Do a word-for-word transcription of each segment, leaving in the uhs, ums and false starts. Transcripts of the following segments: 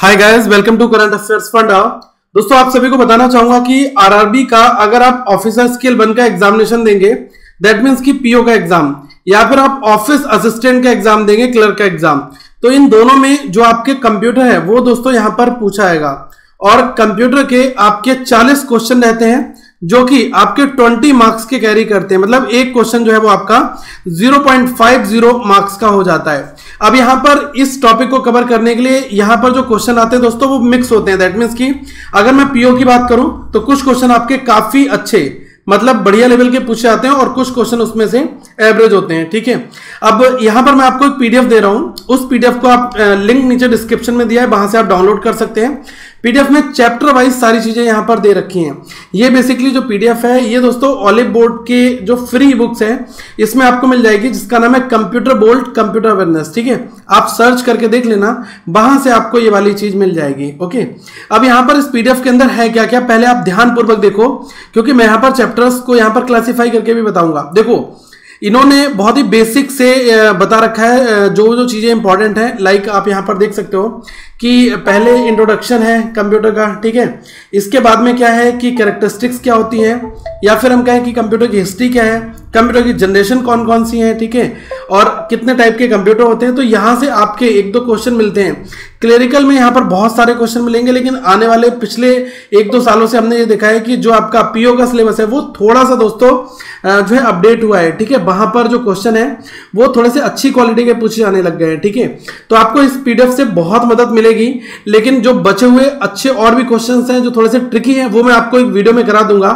Hi guys, welcome to current affairs फंडा। दोस्तों, आप सभी को बताना चाहूंगा कि आरआरबी का अगर आप ऑफिसर स्केल वन का एग्जामिनेशन देंगे, दैट मींस कि पीओ का एग्जाम या फिर आप ऑफिस असिस्टेंट का एग्जाम देंगे, क्लर्क का एग्जाम, तो इन दोनों में जो आपके कंप्यूटर है वो दोस्तों यहाँ पर पूछा जाएगा। और कंप्यूटर के आपके चालीस क्वेश्चन रहते हैं जो कि आपके ट्वेंटी मार्क्स के कैरी करते हैं, मतलब एक क्वेश्चन जो है वो आपका zero point five zero marks का हो जाता है। अब यहाँ पर इस टॉपिक को कवर करने के लिए यहाँ पर जो क्वेश्चन आते हैं दोस्तों वो मिक्स होते हैं। दैट मीन्स कि अगर मैं पीओ की बात करूं तो कुछ क्वेश्चन आपके काफी अच्छे, मतलब बढ़िया लेवल के पूछे आते हैं और कुछ क्वेश्चन उसमें से एवरेज होते हैं। ठीक है, अब यहाँ पर मैं आपको एक पीडीएफ दे रहा हूँ, उस पीडीएफ को आप लिंक नीचे डिस्क्रिप्शन में दिया है, वहां से आप डाउनलोड कर सकते हैं। पीडीएफ में चैप्टर वाइज सारी चीजें यहाँ पर दे रखी हैं। ये बेसिकली जो पीडीएफ है ये दोस्तों ऑलिव बोर्ड के जो फ्री बुक्स है इसमें आपको मिल जाएगी, जिसका नाम है कंप्यूटर बोर्ड कंप्यूटर अवेयरनेस। ठीक है, आप सर्च करके देख लेना, वहां से आपको ये वाली चीज मिल जाएगी। ओके, अब यहाँ पर इस पीडीएफ के अंदर है क्या क्या, पहले आप ध्यानपूर्वक देखो, क्योंकि मैं यहाँ पर चैप्टर्स को यहाँ पर क्लासीफाई करके भी बताऊंगा। देखो, इन्होंने बहुत ही बेसिक से बता रखा है जो जो चीज़ें इंपॉर्टेंट हैं। लाइक आप यहाँ पर देख सकते हो कि पहले इंट्रोडक्शन है कंप्यूटर का, ठीक है, इसके बाद में क्या है कि कैरेक्टरिस्टिक्स क्या होती हैं, या फिर हम कहें कि कंप्यूटर की हिस्ट्री क्या है, कंप्यूटर की जनरेशन कौन कौन सी है, ठीक है, और कितने टाइप के कंप्यूटर होते हैं। तो यहाँ से आपके एक दो क्वेश्चन मिलते हैं। क्लेरिकल में यहाँ पर बहुत सारे क्वेश्चन मिलेंगे, लेकिन आने वाले पिछले एक दो सालों से हमने ये देखा है कि जो आपका पीओ का सिलेबस है वो थोड़ा सा दोस्तों जो है अपडेट हुआ है। ठीक है, वहाँ पर जो क्वेश्चन है वो थोड़े से अच्छी क्वालिटी के पूछे जाने लग गए हैं। ठीक है, तो आपको इस पीडीएफ से बहुत मदद मिलेगी, लेकिन जो बचे हुए अच्छे और भी क्वेश्चन हैं जो थोड़े से ट्रिकी हैं वो मैं आपको एक वीडियो में करा दूंगा।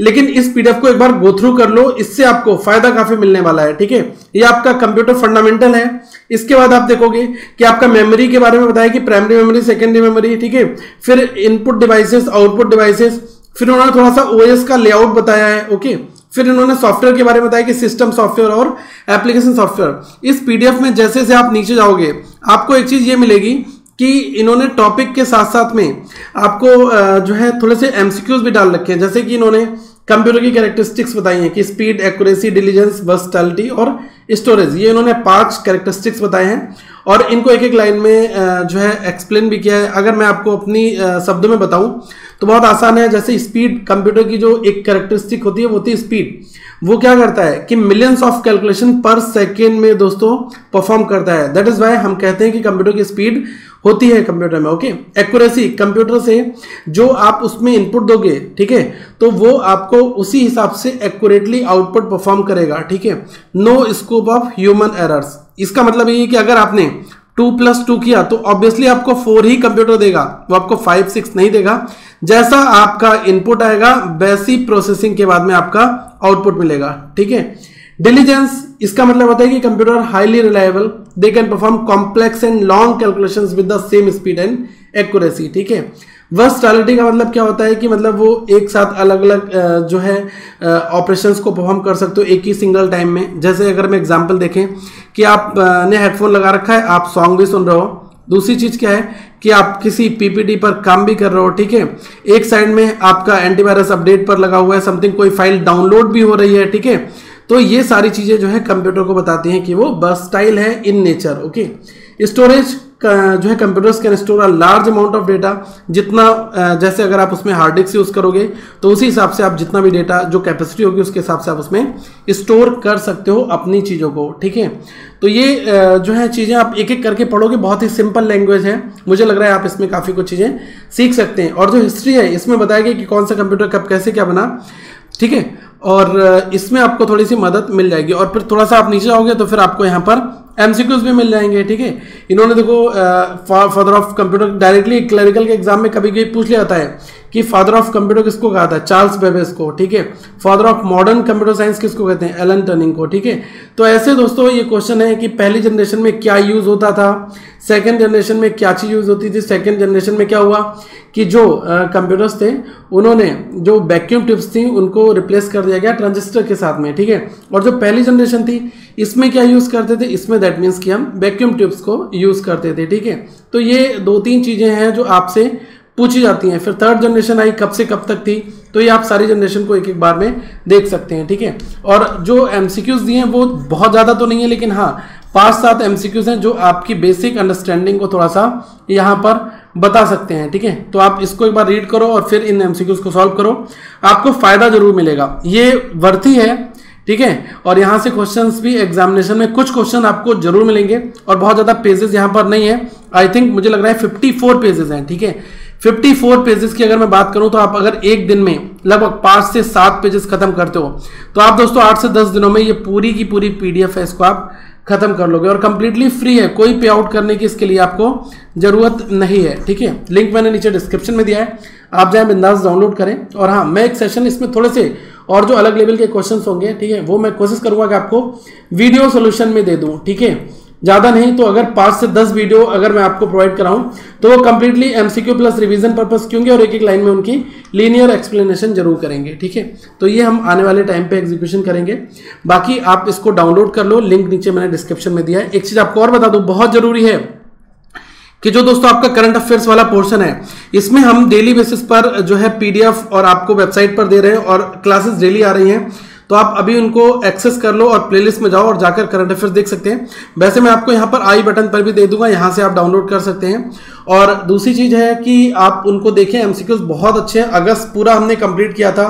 लेकिन इस पीडीएफ को एक बार गो थ्रू कर लो, इससे आपको फायदा काफी मिलने वाला है। ठीक है, ये आपका कंप्यूटर फंडामेंटल है। इसके बाद आप देखोगे कि आपका मेमोरी के बारे में बताया कि प्राइमरी मेमोरी, सेकेंडरी मेमोरी, ठीक है, फिर इनपुट डिवाइसेस, आउटपुट डिवाइसेस, फिर उन्होंने थोड़ा सा ओएस का लेआउट बताया है। ओके, फिर इन्होंने सॉफ्टवेयर के बारे में बताया कि सिस्टम सॉफ्टवेयर और एप्लीकेशन सॉफ्टवेयर। इस पीडीएफ में जैसे जैसे आप नीचे जाओगे आपको एक चीज ये मिलेगी कि इन्होंने टॉपिक के साथ साथ में आपको जो है थोड़े से एमसीक्यूज भी डाल रखे हैं, जैसे कि इन्होंने कंप्यूटर की कैरेक्टरिस्टिक्स बताई हैं कि स्पीड, एक्यूरेसी, डिलीजेंस, वर्सटैलिटी और स्टोरेज। ये इन्होंने पांच कैरेक्टरिस्टिक्स बताए हैं और इनको एक एक लाइन में जो है एक्सप्लेन भी किया है। अगर मैं आपको अपनी शब्दों में बताऊं तो बहुत आसान है। जैसे स्पीड, कंप्यूटर की जो एक कैरेक्टरिस्टिक होती है वो होती है स्पीड। वो क्या करता है कि millions of calculation per second में दोस्तों परफॉर्म करता है। दैट इज वाई हम कहते हैं कि कंप्यूटर की स्पीड होती है कंप्यूटर में। ओके, एक्यूरेसी, कंप्यूटर से जो आप उसमें इनपुट दोगे, ठीक है, तो वो आपको उसी हिसाब से एक्यूरेटली आउटपुट परफॉर्म करेगा। ठीक है, no scope of human errors. इसका मतलब ये है कि अगर आपने टू प्लस टू किया तो ऑब्वियसली आपको फोर ही कंप्यूटर देगा, वो आपको फाइव सिक्स नहीं देगा। जैसा आपका इनपुट आएगा वैसी प्रोसेसिंग के बाद में आपका आउटपुट मिलेगा। ठीक है, डिलीजेंस, इसका मतलब होता है कि computer highly reliable, they can perform complex and long calculations with the same speed and accuracy. ठीक है, वर्सटैलिटी का मतलब क्या होता है कि मतलब वो एक साथ अलग अलग जो है ऑपरेशंस को परफॉर्म कर सकते हो एक ही सिंगल टाइम में। जैसे अगर मैं एग्जांपल देखें कि आपने हेडफोन लगा रखा है, आप सॉन्ग भी सुन रहे हो। दूसरी चीज़ क्या है कि आप किसी पीपीटी पर काम भी कर रहे हो। ठीक है, एक साइड में आपका एंटीवायरस अपडेट पर लगा हुआ है, समथिंग कोई फाइल डाउनलोड भी हो रही है। ठीक है, तो ये सारी चीज़ें जो है कंप्यूटर को बताती हैं कि वो वर्सटाइल है इन नेचर। ओके, स्टोरेज जो है computers can store a large amount of data, जितना जैसे अगर आप उसमें हार्ड डिस्क यूज़ करोगे तो उसी हिसाब से आप जितना भी डेटा जो कैपेसिटी होगी उसके हिसाब से आप उसमें स्टोर कर सकते हो अपनी चीज़ों को। ठीक है, तो ये जो है चीज़ें आप एक एक करके पढ़ोगे। बहुत ही सिंपल लैंग्वेज है, मुझे लग रहा है आप इसमें काफ़ी कुछ चीज़ें सीख सकते हैं। और जो हिस्ट्री है इसमें बताया गया कि कौन सा कंप्यूटर कब कैसे क्या बना। ठीक है, और इसमें आपको थोड़ी सी मदद मिल जाएगी। और फिर थोड़ा सा आप नीचे आओगे तो फिर आपको यहाँ पर एमसीक्यूज भी मिल जाएंगे। ठीक है, इन्होंने देखो father of computer directly clerical के एग्जाम में कभी कभी पूछ लिया जाता है कि फादर ऑफ कंप्यूटर किसको कहा था, चार्ल्स बेबेज को। ठीक है, father of modern computer science किसको कहते हैं, एलन टनिंग को। ठीक है, तो ऐसे दोस्तों ये क्वेश्चन है कि पहली जनरेशन में क्या यूज होता था, सेकेंड जनरेशन में क्या चीज़ यूज होती थी, सेकेंड जनरेशन में क्या हुआ कि जो कंप्यूटर्स थे उन्होंने जो वैक्यूम ट्यूब्स थी उनको रिप्लेस कर दिया गया ट्रांजिस्टर के साथ में। ठीक है, और जो पहली जनरेशन थी इसमें क्या यूज़ करते थे, इसमें दैट मीन्स कि हम वैक्यूम ट्यूब्स को यूज़ करते थे। ठीक है, तो ये दो तीन चीज़ें हैं जो आपसे पूछी जाती हैं। फिर थर्ड जनरेशन आई, कब से कब तक थी, तो ये आप सारी जनरेशन को एक एक बार में देख सकते हैं। ठीक है, और जो एमसीक्यूज दिए हैं वो बहुत ज़्यादा तो नहीं है, लेकिन हाँ पाँच सात एमसीक्यूज हैं जो आपकी बेसिक अंडरस्टैंडिंग को थोड़ा सा यहाँ पर बता सकते हैं। ठीक है, तो आप इसको एक बार रीड करो और फिर इन एमसीक्यूज को सॉल्व करो, आपको फायदा जरूर मिलेगा, ये वर्थ ही है। ठीक है, और यहाँ से क्वेश्चंस भी एग्जामिनेशन में कुछ क्वेश्चन आपको जरूर मिलेंगे और बहुत ज़्यादा पेजेस यहाँ पर नहीं है। आई थिंक मुझे लग रहा है चौवन पेजेस हैं। ठीक है, चौवन पेजेस की अगर मैं बात करूँ तो आप अगर एक दिन में लगभग पाँच से सात पेजेस खत्म करते हो तो आप दोस्तों आठ से दस दिनों में ये पूरी की पूरी पीडीएफ है, इसको आप खत्म कर लोगे और कंप्लीटली फ्री है, कोई पे आउट करने की इसके लिए आपको जरूरत नहीं है। ठीक है, लिंक मैंने नीचे डिस्क्रिप्शन में दिया है, आप जाए बिंदास डाउनलोड करें। और हाँ, मैं एक सेशन इसमें थोड़े से और जो अलग लेवल के क्वेश्चंस होंगे, ठीक है, वो मैं कोशिश करूंगा कि आपको वीडियो सोल्यूशन में दे दूँ। ठीक है, ज़्यादा नहीं तो अगर पाँच से दस वीडियो अगर मैं आपको प्रोवाइड कराऊं तो वो completely MCQ plus revision purpose की होंगे और एक एक लाइन में उनकी लीनियर एक्सप्लेनेशन जरूर करेंगे। ठीक है, तो ये हम आने वाले टाइम पे एग्जीक्यूशन करेंगे। बाकी आप इसको डाउनलोड कर लो, लिंक नीचे मैंने डिस्क्रिप्शन में दिया है। एक चीज़ आपको और बता दूँ, बहुत ज़रूरी है कि जो दोस्तों आपका करंट अफेयर्स वाला पोर्शन है, इसमें हम डेली बेसिस पर जो है पीडीएफ और आपको वेबसाइट पर दे रहे हैं और क्लासेस डेली आ रही हैं, तो आप अभी उनको एक्सेस कर लो और प्लेलिस्ट में जाओ और जाकर करंट अफेयर्स देख सकते हैं। वैसे मैं आपको यहाँ पर आई बटन पर भी दे दूंगा, यहाँ से आप डाउनलोड कर सकते हैं। और दूसरी चीज़ है कि आप उनको देखें, एमसीक्यूज बहुत अच्छे हैं। अगस्त पूरा हमने कंप्लीट किया था,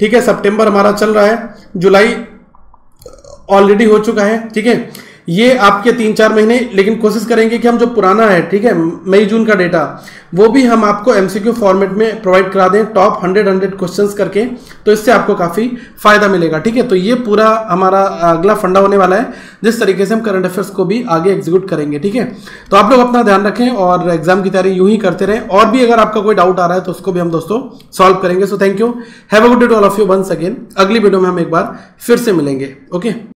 ठीक है, सितंबर हमारा चल रहा है, जुलाई ऑलरेडी हो चुका है। ठीक है, ये आपके तीन चार महीने, लेकिन कोशिश करेंगे कि हम जो पुराना है, ठीक है, मई जून का डेटा, वो भी हम आपको एमसीक्यू फॉर्मेट में प्रोवाइड करा दें, टॉप हंड्रेड हंड्रेड क्वेश्चंस करके, तो इससे आपको काफ़ी फायदा मिलेगा। ठीक है, तो ये पूरा हमारा अगला फंडा होने वाला है, जिस तरीके से हम करंट अफेयर्स को भी आगे एग्जीक्यूट करेंगे। ठीक है, तो आप लोग अपना ध्यान रखें और एग्जाम की तैयारी यूँ ही करते रहें। और भी अगर आपका कोई डाउट आ रहा है तो उसको भी हम दोस्तों सॉल्व करेंगे। So thank you, have a good day to all of you once again. अगली वीडियो में हम एक बार फिर से मिलेंगे। ओके।